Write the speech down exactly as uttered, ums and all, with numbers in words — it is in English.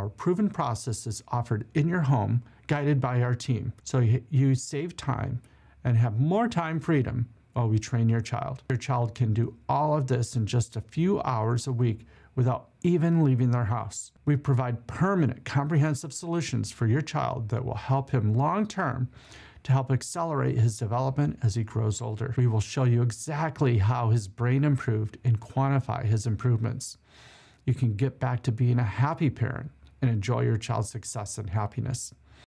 our proven processes offered in your home, guided by our team. So you save time and have more time freedom while we train your child. Your child can do all of this in just a few hours a week without even leaving their house. We provide permanent, comprehensive solutions for your child that will help him long-term to help accelerate his development as he grows older. We will show you exactly how his brain improved and quantify his improvements. You can get back to being a happy parent and enjoy your child's success and happiness.